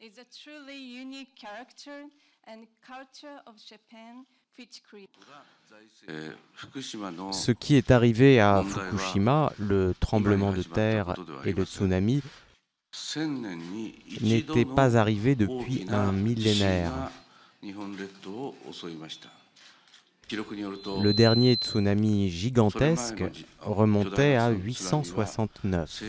is a truly unique character and culture of Japan which creates. Ce qui est arrivé à Fukushima, le tremblement de terre et le tsunami, n'était pas arrivé depuis un millénaire. Le dernier tsunami gigantesque remontait à 869.